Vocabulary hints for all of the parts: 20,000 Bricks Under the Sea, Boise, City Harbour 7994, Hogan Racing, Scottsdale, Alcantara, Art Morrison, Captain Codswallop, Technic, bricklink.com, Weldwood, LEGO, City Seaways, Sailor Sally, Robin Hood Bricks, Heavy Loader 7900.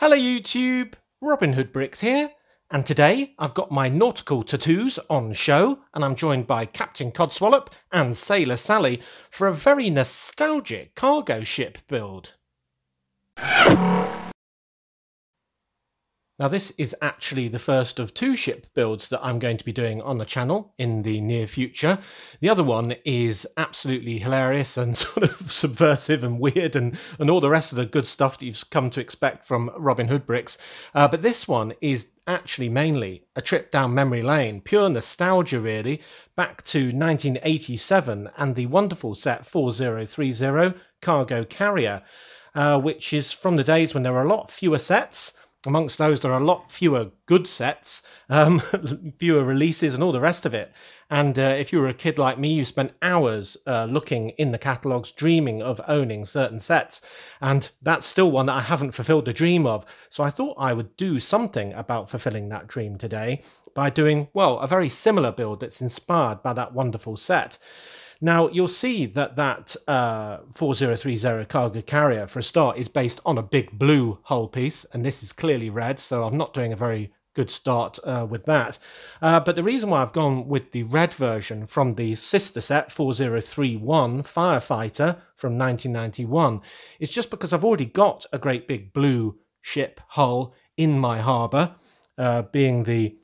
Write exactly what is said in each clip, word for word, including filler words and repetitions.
Hello YouTube, Robin Hood Bricks here, and today I've got my nautical tattoos on show and I'm joined by Captain Codswallop and Sailor Sally for a very nostalgic cargo ship build. Now this is actually the first of two ship builds that I'm going to be doing on the channel in the near future. The other one is absolutely hilarious and sort of subversive and weird and, and all the rest of the good stuff that you've come to expect from Robin Hood Bricks. Uh, but this one is actually mainly a trip down memory lane, pure nostalgia really, back to nineteen eighty-seven and the wonderful set four zero three zero cargo carrier, uh, which is from the days when there were a lot fewer sets. Amongst those, there are a lot fewer good sets, um, fewer releases and all the rest of it. And uh, if you were a kid like me, you spent hours uh, looking in the catalogues, dreaming of owning certain sets. And that's still one that I haven't fulfilled the dream of. So I thought I would do something about fulfilling that dream today by doing, well, a very similar build that's inspired by that wonderful set. Now, you'll see that that uh, four zero three zero cargo carrier, for a start, is based on a big blue hull piece, and this is clearly red, so I'm not doing a very good start uh, with that. Uh, but the reason why I've gone with the red version from the sister set, four zero three one Firefighter from nineteen ninety-one, is just because I've already got a great big blue ship hull in my harbour, uh, being the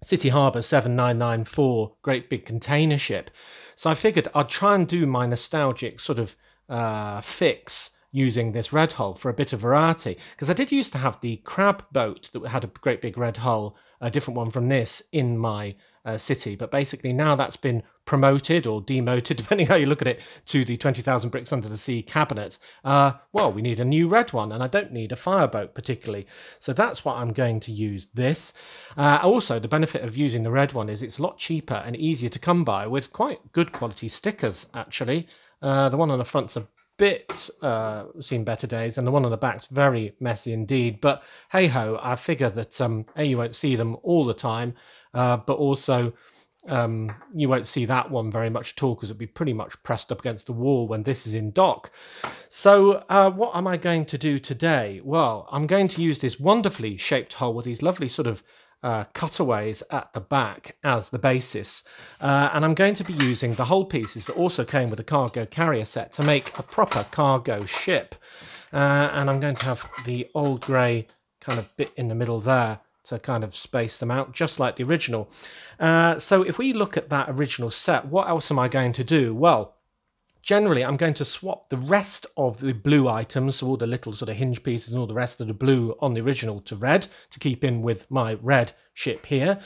City Harbour seven nine nine four great big container ship. So I figured I'd try and do my nostalgic sort of uh, fix using this red hull for a bit of variety, because I did used to have the crab boat that had a great big red hull, a different one from this, in my uh, city. But basically now that's been promoted or demoted, depending how you look at it, to the twenty thousand Bricks Under the Sea cabinet. Uh, well, we need a new red one, and I don't need a fireboat particularly. So that's what I'm going to use this. Uh, also, the benefit of using the red one is it's a lot cheaper and easier to come by, with quite good quality stickers, actually. Uh, the one on the front's a bit uh, seen better days, and the one on the back's very messy indeed. But hey-ho, I figure that, um, A, you won't see them all the time, uh, but also... Um, you won't see that one very much at all because it'd be pretty much pressed up against the wall when this is in dock. So uh, what am I going to do today? Well, I'm going to use this wonderfully shaped hull with these lovely sort of uh, cutaways at the back as the basis. Uh, and I'm going to be using the hull pieces that also came with the cargo carrier set to make a proper cargo ship. Uh, and I'm going to have the old grey kind of bit in the middle there to kind of space them out, just like the original. Uh, so if we look at that original set, what else am I going to do? Well, generally, I'm going to swap the rest of the blue items, so all the little sort of hinge pieces and all the rest of the blue on the original, to red, to keep in with my red ship here.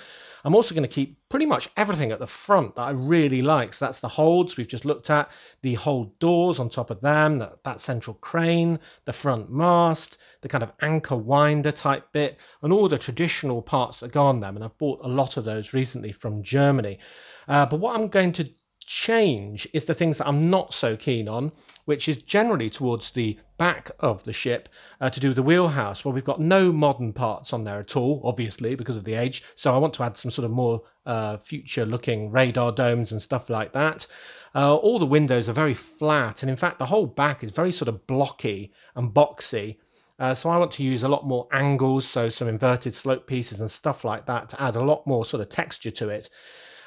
I'm also going to keep pretty much everything at the front that I really like. So that's the holds we've just looked at, the hold doors on top of them, that, that central crane, the front mast, the kind of anchor winder type bit, and all the traditional parts that go on them. And I've bought a lot of those recently from Germany. Uh, but what I'm going to change is the things that I'm not so keen on, which is generally towards the back of the ship, uh, to do with the wheelhouse. Well, we've got no modern parts on there at all, obviously, because of the age, so I want to add some sort of more uh, future looking radar domes and stuff like that. Uh, all the windows are very flat, and in fact the whole back is very sort of blocky and boxy. Uh, so I want to use a lot more angles, so some inverted slope pieces and stuff like that to add a lot more sort of texture to it.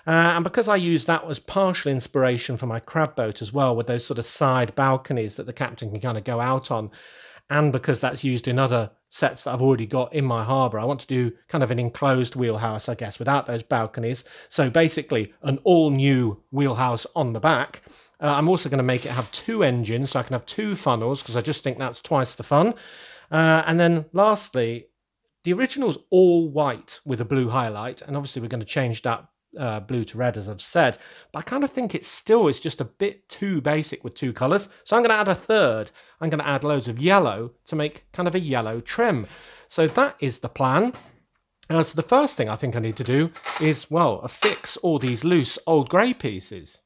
Uh, and because I used that as partial inspiration for my crab boat as well, with those sort of side balconies that the captain can kind of go out on, and because that's used in other sets that I've already got in my harbour, I want to do kind of an enclosed wheelhouse, I guess, without those balconies. So basically an all-new wheelhouse on the back. Uh, I'm also going to make it have two engines, so I can have two funnels, because I just think that's twice the fun. Uh, and then lastly, the original's all white with a blue highlight, and obviously we're going to change that Uh, blue to red, as I've said, but I kind of think it still is just a bit too basic with two colours, so I'm going to add a third. I'm going to add loads of yellow to make kind of a yellow trim. So that is the plan. Uh, so the first thing I think I need to do is, well, affix all these loose old grey pieces.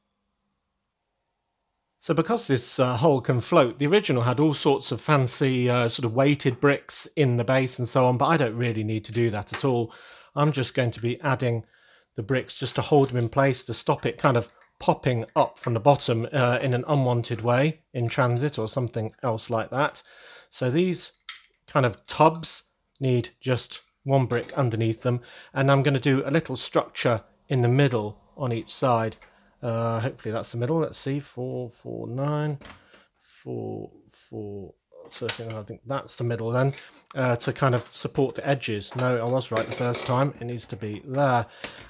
So because this uh, hull can float, the original had all sorts of fancy uh, sort of weighted bricks in the base and so on, but I don't really need to do that at all. I'm just going to be adding the bricks just to hold them in place, to stop it kind of popping up from the bottom uh, in an unwanted way in transit or something else like that. So these kind of tubs need just one brick underneath them, and I'm going to do a little structure in the middle on each side. Uh, hopefully that's the middle. Let's see, four, four, nine, four, four, thirteen, I think that's the middle then, uh, to kind of support the edges. No, I was right the first time, it needs to be there.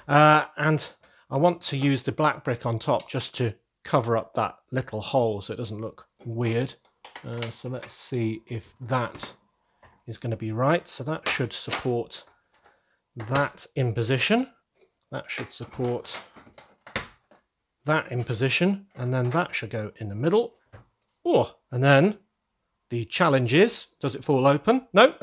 Uh, and I want to use the black brick on top just to cover up that little hole so it doesn't look weird. Uh, so let's see if that is going to be right. So that should support that in position. That should support that in position, and then that should go in the middle. Oh, and then the challenge is, does it fall open? No,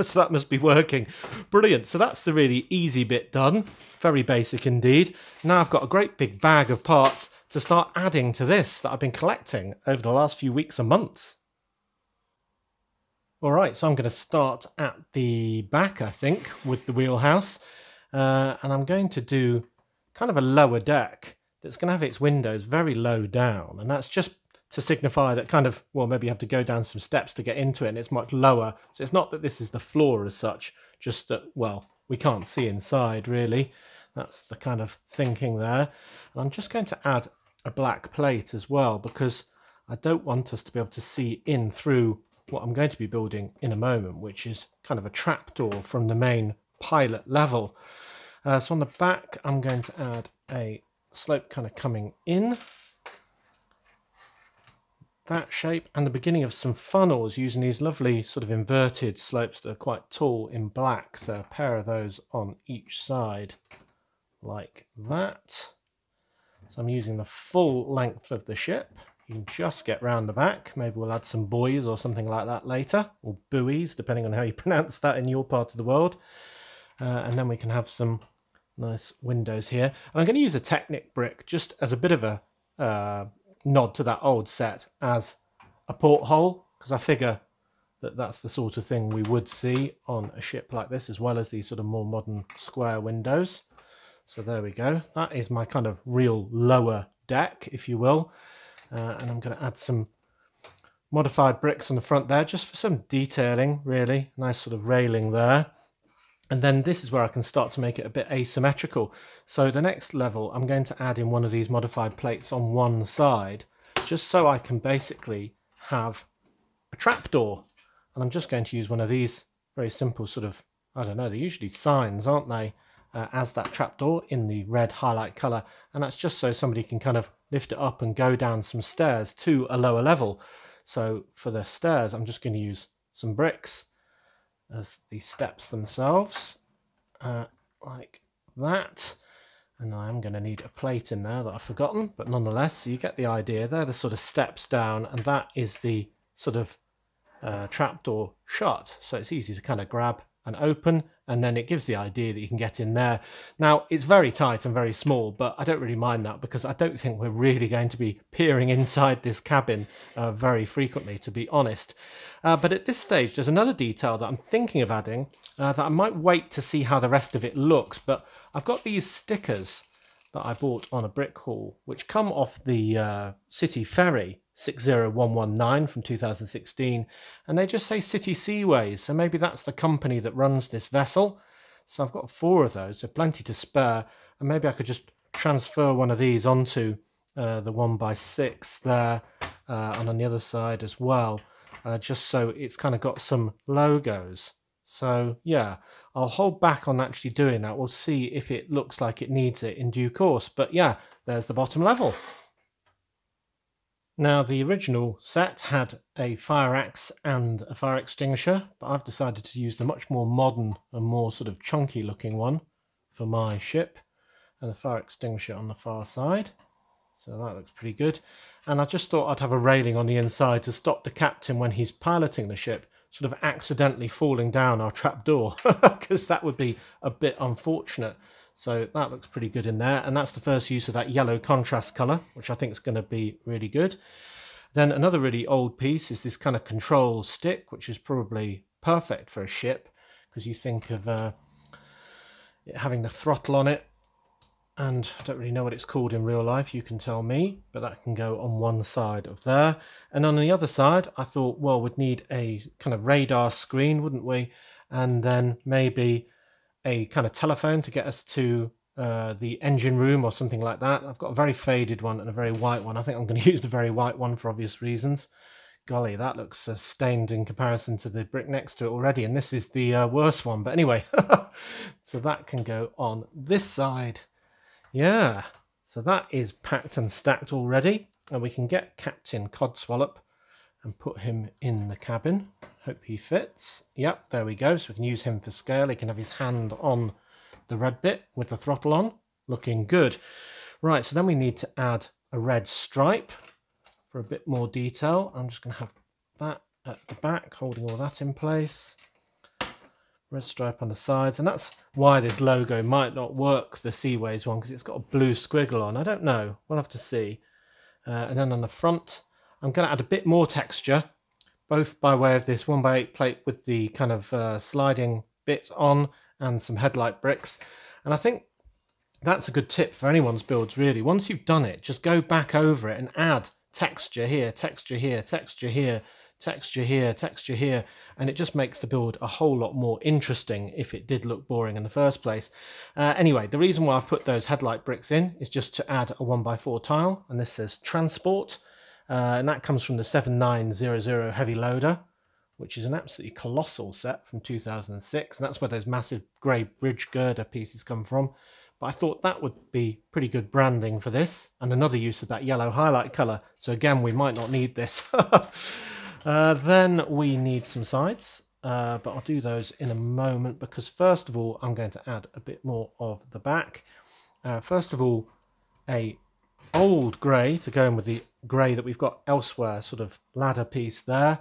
so that must be working. Brilliant. So that's the really easy bit done. Very basic indeed. Now I've got a great big bag of parts to start adding to this that I've been collecting over the last few weeks and months. All right, so I'm going to start at the back, I think, with the wheelhouse. Uh, and I'm going to do kind of a lower deck that's going to have its windows very low down. And that's just to signify that kind of, well, maybe you have to go down some steps to get into it, and it's much lower. So it's not that this is the floor as such, just that, well, we can't see inside really. That's the kind of thinking there. And I'm just going to add a black plate as well, because I don't want us to be able to see in through what I'm going to be building in a moment, which is kind of a trapdoor from the main pilot level. Uh, so on the back, I'm going to add a slope kind of coming in that shape, and the beginning of some funnels using these lovely sort of inverted slopes that are quite tall in black. So a pair of those on each side like that. So I'm using the full length of the ship. You can just get round the back. Maybe we'll add some buoys or something like that later, or buoys, depending on how you pronounce that in your part of the world. Uh, and then we can have some nice windows here. And I'm going to use a Technic brick just as a bit of a uh, nod to that old set as a porthole, because I figure that that's the sort of thing we would see on a ship like this, as well as these sort of more modern square windows. So there we go. That is my kind of real lower deck, if you will. Uh, and I'm going to add some modified bricks on the front there, just for some detailing, really. Nice sort of railing there. And then this is where I can start to make it a bit asymmetrical. So the next level, I'm going to add in one of these modified plates on one side, just so I can basically have a trapdoor. And I'm just going to use one of these very simple sort of, I don't know, they're usually signs, aren't they? Uh, as that trapdoor in the red highlight colour. And that's just so somebody can kind of lift it up and go down some stairs to a lower level. So for the stairs, I'm just going to use some bricks as the steps themselves, uh, like that. And I am going to need a plate in there that I've forgotten, but nonetheless, so you get the idea. They're the sort of steps down, and that is the sort of uh, trapdoor shut. So it's easy to kind of grab and open, and then it gives the idea that you can get in there. Now, it's very tight and very small, but I don't really mind that, because I don't think we're really going to be peering inside this cabin uh, very frequently, to be honest. Uh, but at this stage, there's another detail that I'm thinking of adding uh, that I might wait to see how the rest of it looks. But I've got these stickers that I bought on a brick haul, which come off the uh, City Ferry six oh one one nine from two thousand sixteen, and they just say City Seaways, so maybe that's the company that runs this vessel. So I've got four of those, so plenty to spare, and maybe I could just transfer one of these onto uh, the one by six there, uh, and on the other side as well, uh, just so it's kind of got some logos. So yeah, I'll hold back on actually doing that. We'll see if it looks like it needs it in due course, but yeah, there's the bottom level. Now, the original set had a fire axe and a fire extinguisher, but I've decided to use the much more modern and more sort of chunky looking one for my ship, and a fire extinguisher on the far side. So that looks pretty good. And I just thought I'd have a railing on the inside to stop the captain, when he's piloting the ship, sort of accidentally falling down our trapdoor, because that would be a bit unfortunate. So that looks pretty good in there. And that's the first use of that yellow contrast colour, which I think is going to be really good. Then another really old piece is this kind of control stick, which is probably perfect for a ship, because you think of uh, it having the throttle on it. And I don't really know what it's called in real life, you can tell me, but that can go on one side of there. And on the other side, I thought, well, we'd need a kind of radar screen, wouldn't we? and then maybe a kind of telephone to get us to uh, the engine room or something like that. I've got a very faded one and a very white one. I think I'm going to use the very white one for obvious reasons. Golly, that looks uh, stained in comparison to the brick next to it already, and this is the uh, worst one. But anyway, so that can go on this side. Yeah, so that is packed and stacked already, and we can get Captain Codswallop and put him in the cabin. Hope he fits. Yep, there we go. So we can use him for scale. He can have his hand on the red bit with the throttle on. Looking good. Right, so then we need to add a red stripe. For a bit more detail, I'm just going to have that at the back, holding all that in place. Red stripe on the sides, and that's why this logo might not work, the Seaways one, because it's got a blue squiggle on. I don't know, we'll have to see. Uh, and then on the front, I'm going to add a bit more texture, both by way of this one by eight plate with the kind of uh, sliding bit on and some headlight bricks. And I think that's a good tip for anyone's builds, really. Once you've done it, just go back over it and add texture here, texture here, texture here, texture here, texture here, and it just makes the build a whole lot more interesting if it did look boring in the first place. Uh, anyway, the reason why I've put those headlight bricks in is just to add a one by four tile, and this says transport, uh, and that comes from the seven nine zero zero Heavy Loader, which is an absolutely colossal set from two thousand six, and that's where those massive grey bridge girder pieces come from. But I thought that would be pretty good branding for this, and another use of that yellow highlight colour. So again, we might not need this. uh, then we need some sides, uh, but I'll do those in a moment, because first of all, I'm going to add a bit more of the back. Uh, first of all, a old grey to go in with the grey that we've got elsewhere, sort of ladder piece there.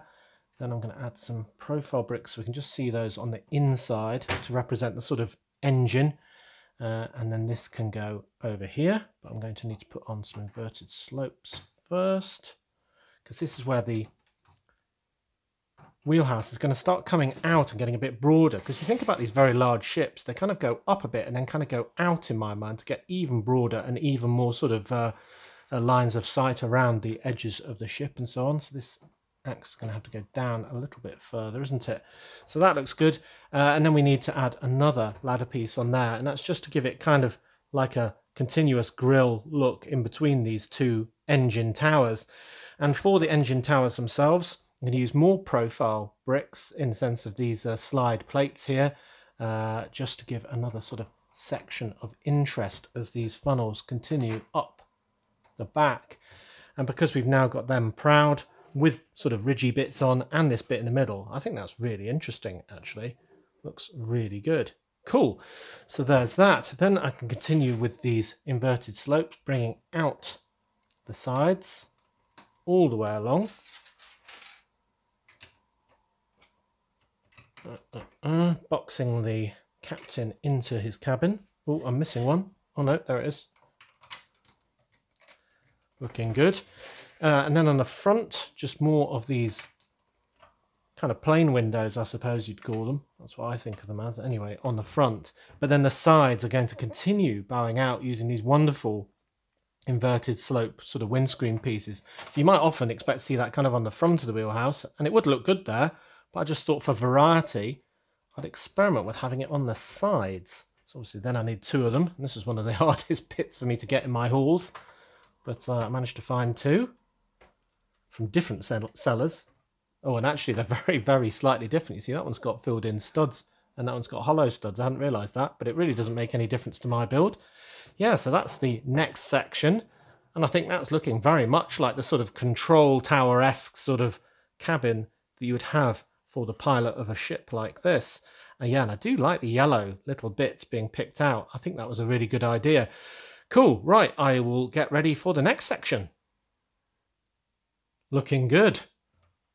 Then I'm going to add some profile bricks so we can just see those on the inside to represent the sort of engine. Uh, and then this can go over here, but I'm going to need to put on some inverted slopes first, because this is where the wheelhouse is going to start coming out and getting a bit broader. Because you think about these very large ships, they kind of go up a bit and then kind of go out, in my mind, to get even broader and even more sort of uh, uh, lines of sight around the edges of the ship and so on. So this axe is going to have to go down a little bit further, isn't it? So that looks good. Uh, and then we need to add another ladder piece on there, and that's just to give it kind of like a continuous grille look in between these two engine towers. And for the engine towers themselves, I'm going to use more profile bricks in the sense of these uh, slide plates here, uh, just to give another sort of section of interest as these funnels continue up the back. And because we've now got them proud, with sort of ridgy bits on and this bit in the middle. I think that's really interesting, actually. Looks really good. Cool. So there's that. Then I can continue with these inverted slopes, bringing out the sides all the way along. Uh, uh, uh, boxing the captain into his cabin. Oh, I'm missing one. Oh no, there it is. Looking good. Uh, and then on the front, just more of these kind of plain windows, I suppose you'd call them. That's what I think of them as, anyway, on the front. But then the sides are going to continue bowing out using these wonderful inverted slope sort of windscreen pieces. So you might often expect to see that kind of on the front of the wheelhouse, and it would look good there. But I just thought for variety, I'd experiment with having it on the sides. So obviously then I need two of them. And this is one of the hardest bits for me to get in my hauls. But uh, I managed to find two. From different sellers. Oh, and actually they're very, very slightly different. You see, that one's got filled in studs and that one's got hollow studs. I hadn't realised that, but it really doesn't make any difference to my build. Yeah, so that's the next section. And I think that's looking very much like the sort of control tower-esque sort of cabin that you would have for the pilot of a ship like this. And yeah, and I do like the yellow little bits being picked out. I think that was a really good idea. Cool, right, I will get ready for the next section. Looking good.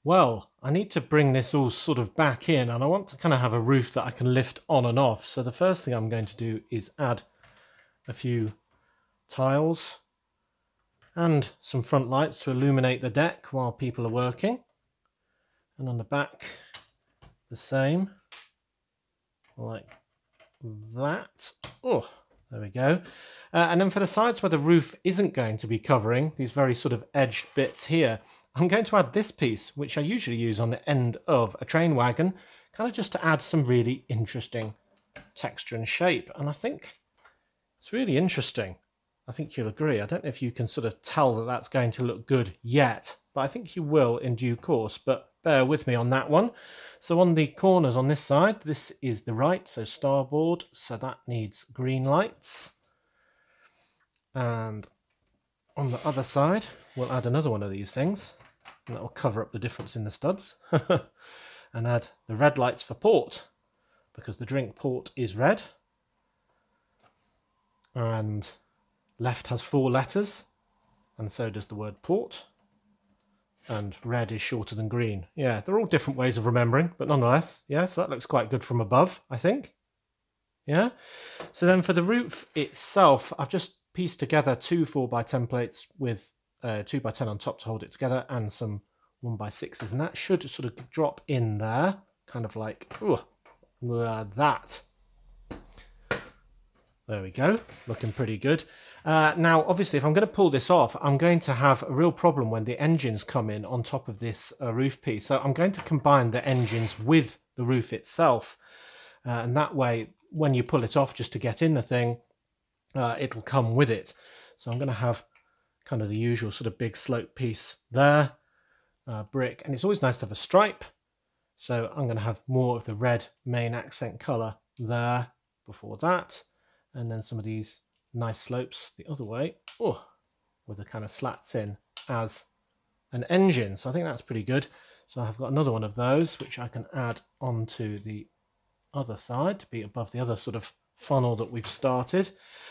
Well, I need to bring this all sort of back in, and I want to kind of have a roof that I can lift on and off. So the first thing I'm going to do is add a few tiles and some front lights to illuminate the deck while people are working. And on the back, the same, like that. Oh, there we go. Uh, and then for the sides where the roof isn't going to be covering, these very sort of edged bits here, I'm going to add this piece, which I usually use on the end of a train wagon, kind of just to add some really interesting texture and shape. And I think it's really interesting. I think you'll agree. I don't know if you can sort of tell that that's going to look good yet, but I think you will in due course. But bear with me on that one. So on the corners on this side, this is the right, so starboard, so that needs green lights. And on the other side, we'll add another one of these things, and that'll cover up the difference in the studs. And add the red lights for port, because the drink port is red. And left has four letters, and so does the word port. And red is shorter than green. Yeah, they're all different ways of remembering, but nonetheless, yeah, so that looks quite good from above, I think. Yeah. So then for the roof itself, I've just pieced together two four by ten plates with uh, two by ten on top to hold it together, and some one by sixes, and that should sort of drop in there, kind of like ooh, uh, that. There we go, looking pretty good. Uh, now, obviously, if I'm going to pull this off, I'm going to have a real problem when the engines come in on top of this uh, roof piece. So I'm going to combine the engines with the roof itself. Uh, and that way, when you pull it off just to get in the thing, uh, it'll come with it. So I'm going to have kind of the usual sort of big slope piece there. Uh, brick, and it's always nice to have a stripe, so I'm going to have more of the red main accent colour there before that, and then some of these nice slopes the other way, oh, with the kind of slats in as an engine. So I think that's pretty good. So I've got another one of those which I can add onto the other side to be above the other sort of funnel that we've started,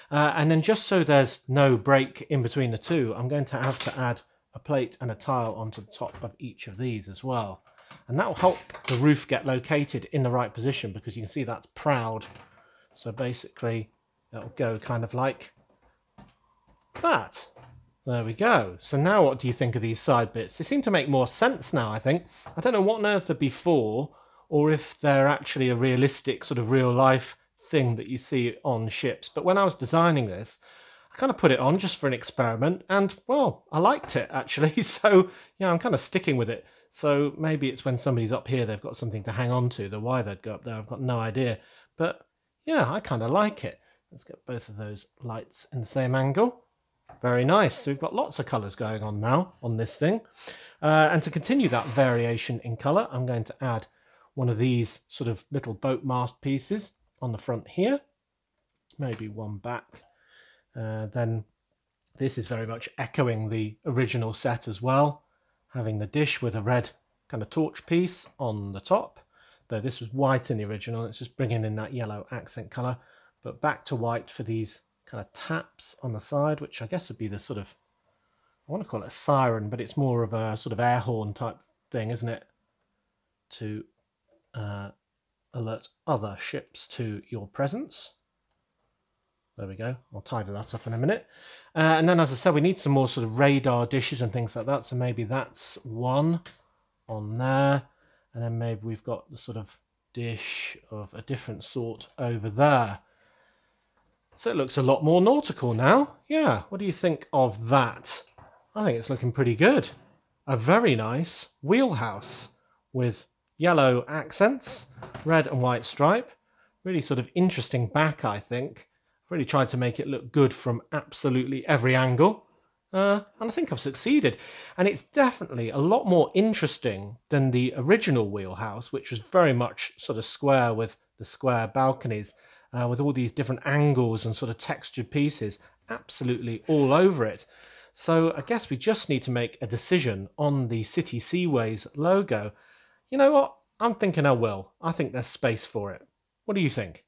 uh, and then just so there's no break in between the two, I'm going to have to add a plate and a tile onto the top of each of these as well. And that will help the roof get located in the right position, because you can see that's proud. So basically it'll go kind of like that. There we go. So now what do you think of these side bits? They seem to make more sense now, I think. I don't know what on earth they're before, or if they're actually a realistic sort of real life thing that you see on ships. But when I was designing this, I kind of put it on just for an experiment, and well, I liked it actually, so yeah, I'm kind of sticking with it. So maybe it's when somebody's up here they've got something to hang on to. The why they'd go up there, I've got no idea, but yeah, I kind of like it. Let's get both of those lights in the same angle. Very nice. So we've got lots of colours going on now on this thing, uh, and to continue that variation in colour, I'm going to add one of these sort of little boat mast pieces on the front here, maybe one back. Uh, then this is very much echoing the original set as well, having the dish with a red kind of torch piece on the top, though this was white in the original. It's just bringing in that yellow accent colour, but back to white for these kind of taps on the side, which I guess would be the sort of, I want to call it a siren, but it's more of a sort of air horn type thing, isn't it, to uh, alert other ships to your presence. There we go. I'll tidy that up in a minute. Uh, and then, as I said, we need some more sort of radar dishes and things like that. So maybe that's one on there. And then maybe we've got the sort of dish of a different sort over there. So it looks a lot more nautical now. Yeah. What do you think of that? I think it's looking pretty good. A very nice wheelhouse with yellow accents, red and white stripe. Really sort of interesting back, I think. Really tried to make it look good from absolutely every angle, uh, and I think I've succeeded. And it's definitely a lot more interesting than the original wheelhouse, which was very much sort of square with the square balconies, uh, with all these different angles and sort of textured pieces absolutely all over it. So I guess we just need to make a decision on the City Seaways logo. You know what? I'm thinking I will. I think there's space for it. What do you think?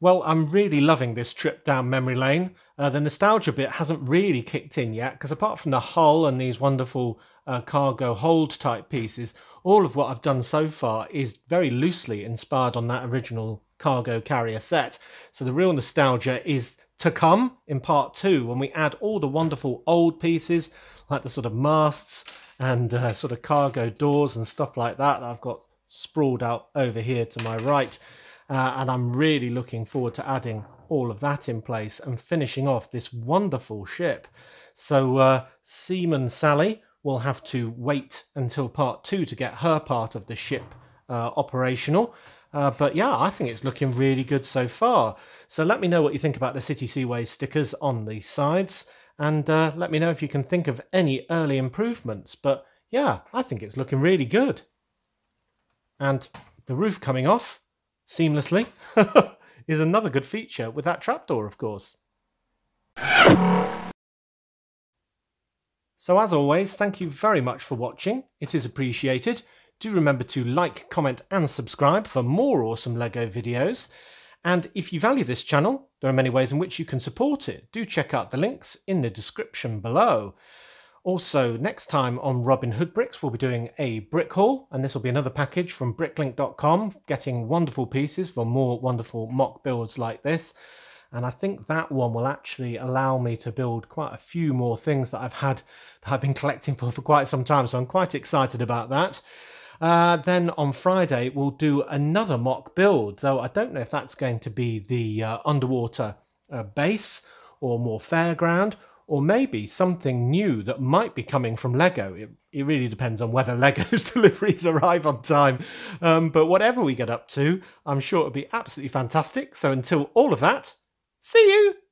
Well, I'm really loving this trip down memory lane. Uh, the nostalgia bit hasn't really kicked in yet, because apart from the hull and these wonderful uh, cargo hold type pieces, all of what I've done so far is very loosely inspired on that original cargo carrier set. So the real nostalgia is to come in part two, when we add all the wonderful old pieces, like the sort of masts and uh, sort of cargo doors and stuff like that that I've got sprawled out over here to my right. Uh, and I'm really looking forward to adding all of that in place and finishing off this wonderful ship. So uh, Seaman Sally will have to wait until part two to get her part of the ship uh, operational. Uh, but yeah, I think it's looking really good so far. So let me know what you think about the City Seaways stickers on these sides, and uh, let me know if you can think of any early improvements. But yeah, I think it's looking really good. And the roof coming off seamlessly is another good feature with that trapdoor, of course. So as always, thank you very much for watching. It is appreciated. Do remember to like, comment and subscribe for more awesome LEGO videos. And if you value this channel, there are many ways in which you can support it. Do check out the links in the description below. Also, next time on Robin Hood Bricks, we'll be doing a brick haul, and this will be another package from bricklink dot com, getting wonderful pieces for more wonderful mock builds like this. And I think that one will actually allow me to build quite a few more things that I've had, that I've been collecting for for quite some time, so I'm quite excited about that. Uh, then on Friday, we'll do another mock build, though I don't know if that's going to be the uh, underwater uh, base or more fairground, or maybe something new that might be coming from LEGO. It, it really depends on whether LEGO's deliveries arrive on time. Um, but whatever we get up to, I'm sure it'll be absolutely fantastic. So until all of that, see you!